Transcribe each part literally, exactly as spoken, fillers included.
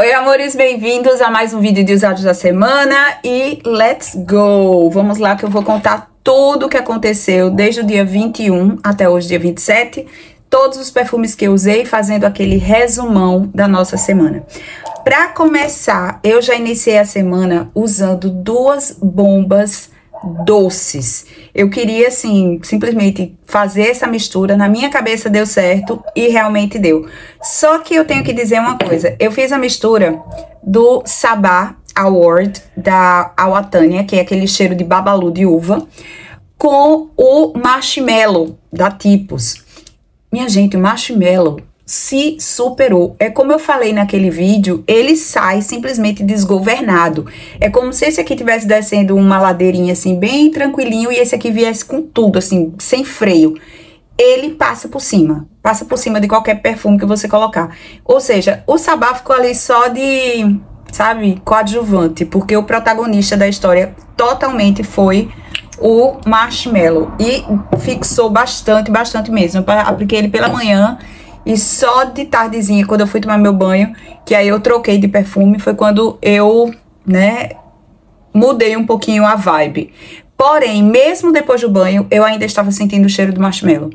Oi, amores, bem-vindos a mais um vídeo de Usados da Semana e let's go! Vamos lá que eu vou contar tudo o que aconteceu desde o dia vinte e um até hoje, dia vinte e sete, todos os perfumes que eu usei, fazendo aquele resumão da nossa semana. Pra começar, eu já iniciei a semana usando duas bombas doces. Eu queria, assim, simplesmente fazer essa mistura. Na minha cabeça deu certo e realmente deu. Só que eu tenho que dizer uma coisa. Eu fiz a mistura do Sabah Award da Awatânia, que é aquele cheiro de babalu de uva, com o marshmallow da Tipos. Minha gente, o marshmallow se superou. É como eu falei naquele vídeo, ele sai simplesmente desgovernado. É como se esse aqui tivesse descendo uma ladeirinha assim, bem tranquilinho, e esse aqui viesse com tudo, assim, sem freio. Ele passa por cima. Passa por cima de qualquer perfume que você colocar. Ou seja, o Sabah ficou ali só de, sabe, coadjuvante, porque o protagonista da história totalmente foi o marshmallow. E fixou bastante, bastante mesmo. Eu apliquei ele pela manhã. E só de tardezinha, quando eu fui tomar meu banho, que aí eu troquei de perfume, foi quando eu, né, mudei um pouquinho a vibe. Porém, mesmo depois do banho, eu ainda estava sentindo o cheiro do marshmallow.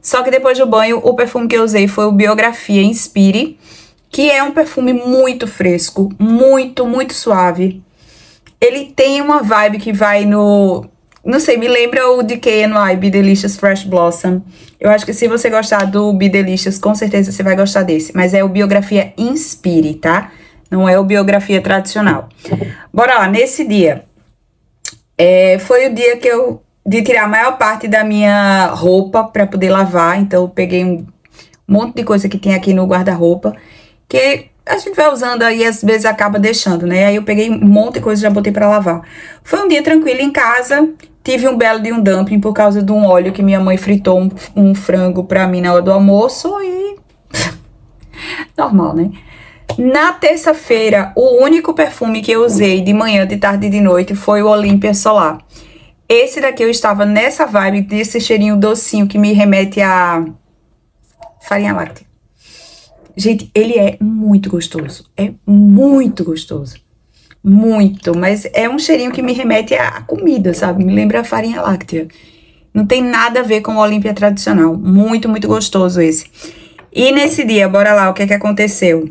Só que depois do banho, o perfume que eu usei foi o Biografia Inspire, que é um perfume muito fresco, muito, muito suave. Ele tem uma vibe que vai no... Não sei, me lembra o de K e Y, Be Delicious Fresh Blossom. Eu acho que se você gostar do Be Delicious, com certeza você vai gostar desse. Mas é o Biografia Inspire, tá? Não é o Biografia Tradicional. Bora lá, nesse dia. É, foi o dia que eu... De tirar a maior parte da minha roupa pra poder lavar. Então, eu peguei um monte de coisa que tem aqui no guarda-roupa. Que... a gente vai usando aí, às vezes acaba deixando, né? Aí eu peguei um monte de coisa e já botei pra lavar. Foi um dia tranquilo em casa. Tive um belo de um dumping por causa de um óleo que minha mãe fritou um, um frango pra mim na hora do almoço e... normal, né? Na terça-feira, o único perfume que eu usei de manhã, de tarde e de noite foi o Olympia Solar. Esse daqui eu estava nessa vibe, desse cheirinho docinho que me remete a farinha láctea. Gente, ele é muito gostoso, é muito gostoso, muito, mas é um cheirinho que me remete à comida, sabe? Me lembra a farinha láctea, não tem nada a ver com o Olympia Tradicional, muito, muito gostoso esse. E nesse dia, bora lá, o que é que aconteceu?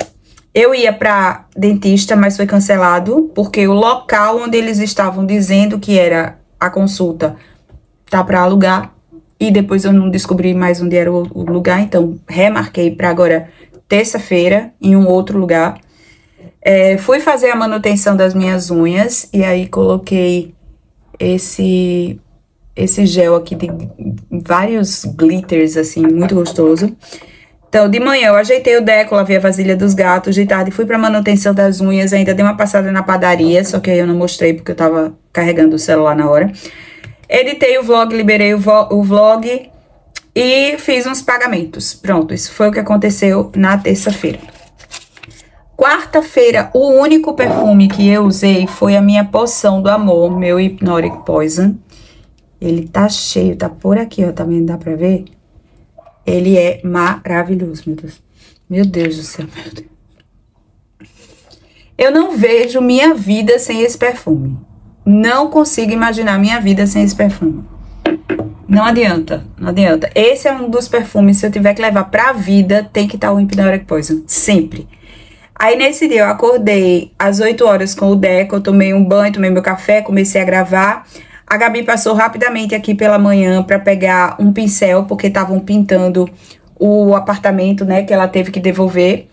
Eu ia pra dentista, mas foi cancelado, porque o local onde eles estavam dizendo que era a consulta tá pra alugar, e depois eu não descobri mais onde era o, o lugar, então remarquei pra agora... terça-feira, em um outro lugar. É, fui fazer a manutenção das minhas unhas, e aí coloquei esse, esse gel aqui de vários glitters, assim, muito gostoso. Então, de manhã eu ajeitei o deco, lavei a vasilha dos gatos, de tarde fui pra manutenção das unhas, ainda dei uma passada na padaria, só que aí eu não mostrei porque eu tava carregando o celular na hora. Editei o vlog, liberei o, vo o vlog... e fiz uns pagamentos. Pronto, isso foi o que aconteceu na terça-feira. Quarta-feira, o único perfume que eu usei foi a minha poção do amor, meu Hypnotic Poison. Ele tá cheio, tá por aqui, ó, também dá pra ver? Ele é maravilhoso, meu Deus. Meu Deus do céu, meu Deus. Eu não vejo minha vida sem esse perfume. Não consigo imaginar minha vida sem esse perfume. Não adianta, não adianta. Esse é um dos perfumes, se eu tiver que levar pra vida, tem que estar o Hypnotic Poison, sempre. Aí nesse dia eu acordei às oito horas com o Deco, eu tomei um banho, tomei meu café, comecei a gravar. A Gabi passou rapidamente aqui pela manhã pra pegar um pincel, porque estavam pintando o apartamento, né, que ela teve que devolver.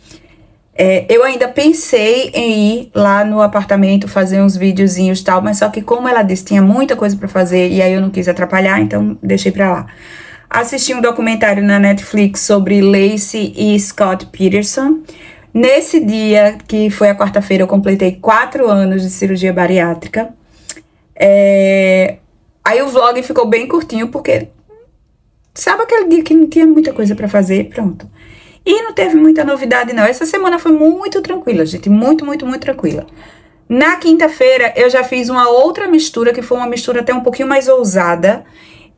É, eu ainda pensei em ir lá no apartamento fazer uns videozinhos e tal, mas só que como ela disse, tinha muita coisa pra fazer e aí eu não quis atrapalhar, então deixei pra lá. Assisti um documentário na Netflix sobre Lacey e Scott Peterson. Nesse dia, que foi a quarta-feira, eu completei quatro anos de cirurgia bariátrica. É... Aí o vlog ficou bem curtinho, porque sabe aquele dia que não tinha muita coisa pra fazer? Pronto. E não teve muita novidade, não. Essa semana foi muito tranquila, gente. Muito, muito, muito tranquila. Na quinta-feira, eu já fiz uma outra mistura, que foi uma mistura até um pouquinho mais ousada.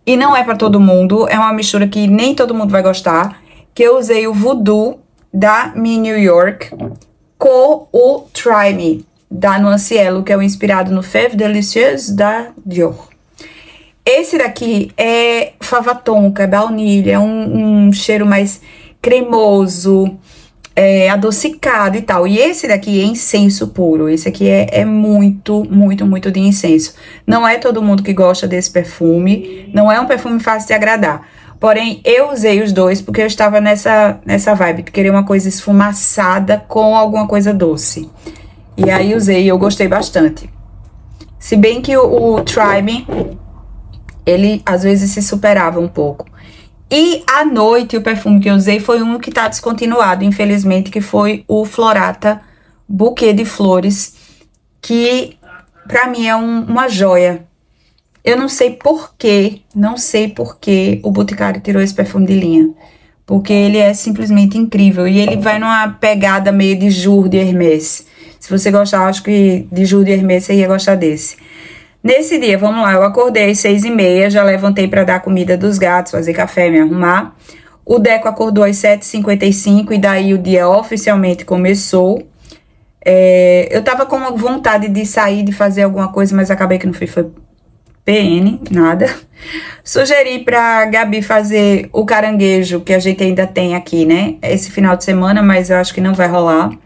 E não é pra todo mundo. É uma mistura que nem todo mundo vai gostar. Que eu usei o Voodoo da Mi New York com o Try Me, da Nuanciello, que é o inspirado no Fève Delicieuse, da Dior. Esse daqui é fava tonka, é baunilha, é um, um cheiro mais cremoso, é, adocicado e tal. E esse daqui é incenso puro, esse aqui é, é muito, muito, muito de incenso. Não é todo mundo que gosta desse perfume, não é um perfume fácil de agradar. Porém, eu usei os dois porque eu estava nessa, nessa vibe de querer uma coisa esfumaçada com alguma coisa doce. E aí usei e eu gostei bastante. Se bem que o, o Try Me, ele às vezes se superava um pouco. E à noite, o perfume que eu usei foi um que tá descontinuado, infelizmente, que foi o Florata Buquê de Flores, que pra mim é um, uma joia. Eu não sei por que, não sei por que o Boticário tirou esse perfume de linha. Porque ele é simplesmente incrível. E ele vai numa pegada meio de Jour de Hermès. Se você gostar, acho que de Jour de Hermès você ia gostar desse. Nesse dia, vamos lá, eu acordei às seis e meia, já levantei pra dar comida dos gatos, fazer café, me arrumar. O Deco acordou às sete e cinquenta e cinco e daí o dia oficialmente começou. É, eu tava com uma vontade de sair, de fazer alguma coisa, mas acabei que não fui, foi... P N, nada. Sugeri pra Gabi fazer o caranguejo, que a gente ainda tem aqui, né? Esse final de semana, mas eu acho que não vai rolar.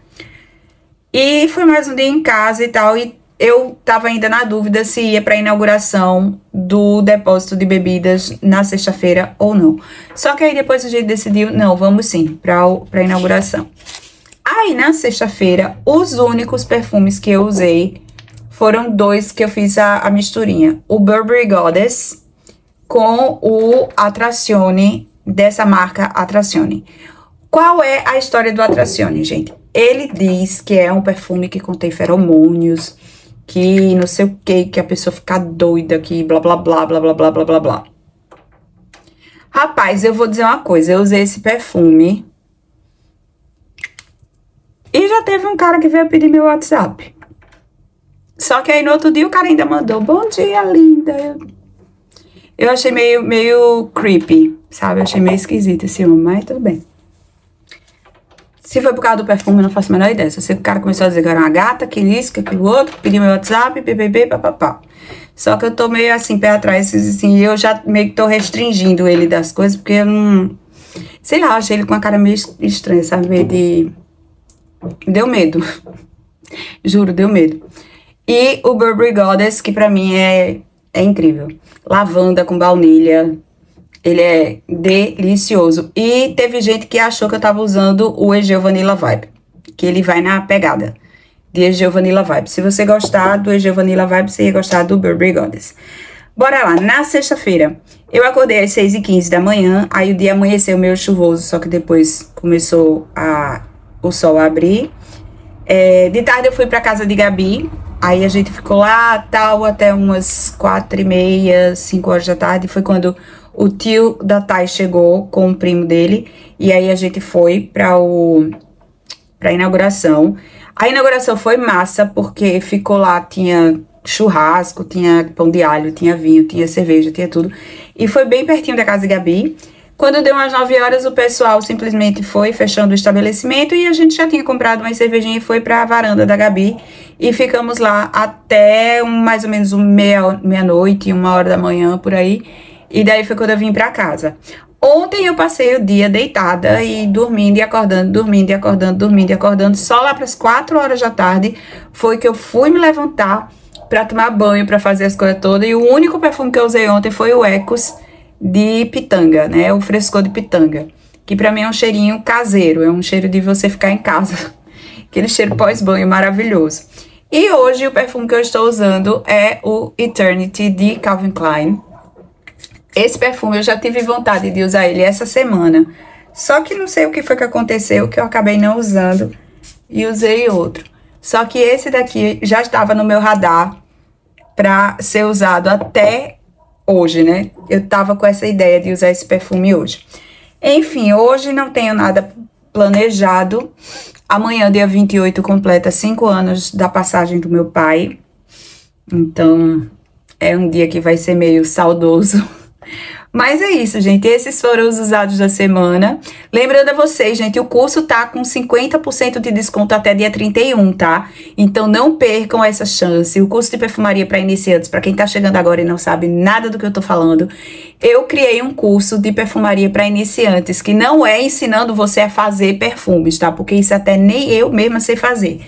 E foi mais um dia em casa e tal, e eu tava ainda na dúvida se ia pra inauguração do depósito de bebidas na sexta-feira ou não. Só que aí depois a gente decidiu, não, vamos sim, pra, o, pra inauguração. Aí na sexta-feira, os únicos perfumes que eu usei foram dois que eu fiz a, a misturinha. O Burberry Goddess com o Atracione, dessa marca Atracione. Qual é a história do Atracione, gente? Ele diz que é um perfume que contém feromônios, que não sei o que, que a pessoa fica doida, que blá, blá, blá, blá, blá, blá, blá, blá, blá. Rapaz, eu vou dizer uma coisa. Eu usei esse perfume e já teve um cara que veio pedir meu WhatsApp. Só que aí no outro dia o cara ainda mandou, bom dia, linda. Eu achei meio, meio creepy, sabe? Eu achei meio esquisito esse homem, mas tudo bem. Se foi por causa do perfume, eu não faço a menor ideia. Só sei que o cara começou a dizer que era uma gata, que isso, que aquilo outro, pediu meu WhatsApp, bbb, papapá. Só que eu tô meio assim, pé atrás, assim, e eu já meio que tô restringindo ele das coisas, porque eu não... Sei lá, eu achei ele com uma cara meio estranha, sabe? Meio de... Deu medo. Juro, deu medo. E o Burberry Goddess, que pra mim é, é incrível. Lavanda com baunilha. Ele é delicioso. E teve gente que achou que eu tava usando o Egeo Vanilla Vibe. Que ele vai na pegada de Egeo Vanilla Vibe. Se você gostar do Egeo Vanilla Vibe, você ia gostar do Burberry Goddess. Bora lá. Na sexta-feira, eu acordei às seis e quinze da manhã. Aí o dia amanheceu meio chuvoso, só que depois começou a, o sol a abrir. É, de tarde eu fui pra casa de Gabi. Aí a gente ficou lá, tal, até umas quatro e meia, cinco horas da tarde. Foi quando o tio da Thay chegou com o primo dele. E aí a gente foi pra, o, pra inauguração. A inauguração foi massa, porque ficou lá, tinha churrasco, tinha pão de alho, tinha vinho, tinha cerveja, tinha tudo. E foi bem pertinho da casa de Gabi. Quando deu umas nove horas, o pessoal simplesmente foi fechando o estabelecimento e a gente já tinha comprado uma cervejinha e foi pra varanda da Gabi. E ficamos lá até um, mais ou menos um meia, meia-noite, uma hora da manhã, por aí. E daí foi quando eu vim pra casa. Ontem eu passei o dia deitada e dormindo e acordando, dormindo e acordando, dormindo e acordando. Só lá pras quatro horas da tarde foi que eu fui me levantar pra tomar banho, pra fazer as coisas todas. E o único perfume que eu usei ontem foi o Ecos de Pitanga, né? O frescor de Pitanga. Que pra mim é um cheirinho caseiro. É um cheiro de você ficar em casa. Aquele cheiro pós-banho maravilhoso. E hoje o perfume que eu estou usando é o Eternity de Calvin Klein. Esse perfume eu já tive vontade de usar ele essa semana. Só que não sei o que foi que aconteceu, que eu acabei não usando e usei outro. Só que esse daqui já estava no meu radar pra ser usado até... hoje, né? Eu tava com essa ideia de usar esse perfume hoje. Enfim, hoje não tenho nada planejado. Amanhã, dia vinte e oito, completa cinco anos da passagem do meu pai. Então, é um dia que vai ser meio saudoso. Mas é isso, gente. Esses foram os usados da semana. Lembrando a vocês, gente, o curso tá com cinquenta por cento de desconto até dia trinta e um, tá? Então não percam essa chance. O curso de perfumaria para iniciantes, para quem tá chegando agora e não sabe nada do que eu tô falando, eu criei um curso de perfumaria para iniciantes, que não é ensinando você a fazer perfumes, tá? Porque isso até nem eu mesma sei fazer.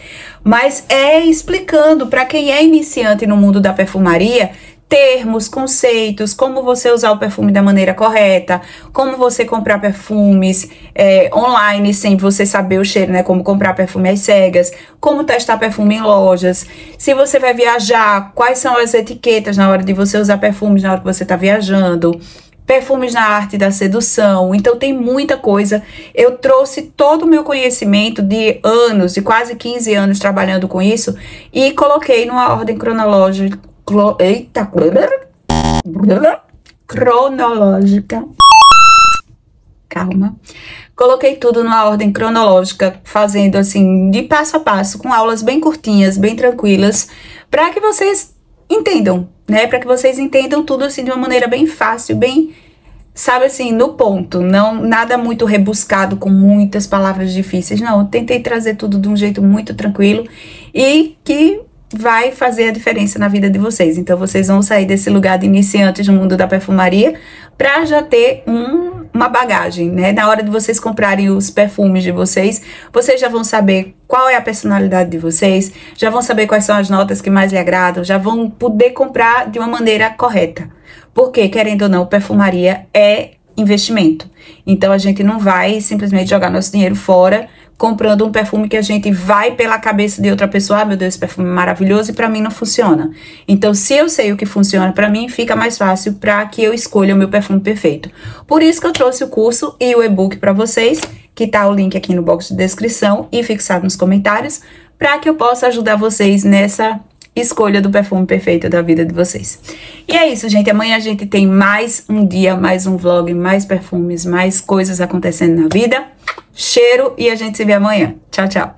Mas é explicando para quem é iniciante no mundo da perfumaria termos, conceitos, como você usar o perfume da maneira correta, como você comprar perfumes é, online sem você saber o cheiro, né? Como comprar perfume às cegas, como testar perfume em lojas, se você vai viajar, quais são as etiquetas na hora de você usar perfumes na hora que você está viajando, perfumes na arte da sedução. Então tem muita coisa. Eu trouxe todo o meu conhecimento de anos, de quase quinze anos trabalhando com isso e coloquei numa ordem cronológica. Eita, cronológica. Calma. Coloquei tudo numa ordem cronológica, fazendo assim, de passo a passo, com aulas bem curtinhas, bem tranquilas, para que vocês entendam, né? Para que vocês entendam tudo assim de uma maneira bem fácil, bem, sabe assim, no ponto, não nada muito rebuscado com muitas palavras difíceis. Não, eu tentei trazer tudo de um jeito muito tranquilo e que vai fazer a diferença na vida de vocês. Então vocês vão sair desse lugar de iniciantes no mundo da perfumaria para já ter um, uma bagagem, né? Na hora de vocês comprarem os perfumes de vocês, vocês já vão saber qual é a personalidade de vocês, já vão saber quais são as notas que mais lhe agradam, já vão poder comprar de uma maneira correta. Porque, querendo ou não, perfumaria é investimento. Então a gente não vai simplesmente jogar nosso dinheiro fora comprando um perfume que a gente vai pela cabeça de outra pessoa, ah, meu Deus, esse perfume é maravilhoso e pra mim não funciona. Então, se eu sei o que funciona pra mim, fica mais fácil pra que eu escolha o meu perfume perfeito. Por isso que eu trouxe o curso e o e-book pra vocês, que tá o link aqui no box de descrição e fixado nos comentários, pra que eu possa ajudar vocês nessa escolha do perfume perfeito da vida de vocês. E é isso, gente. Amanhã a gente tem mais um dia, mais um vlog, mais perfumes, mais coisas acontecendo na vida. Cheiro e a gente se vê amanhã. Tchau, tchau.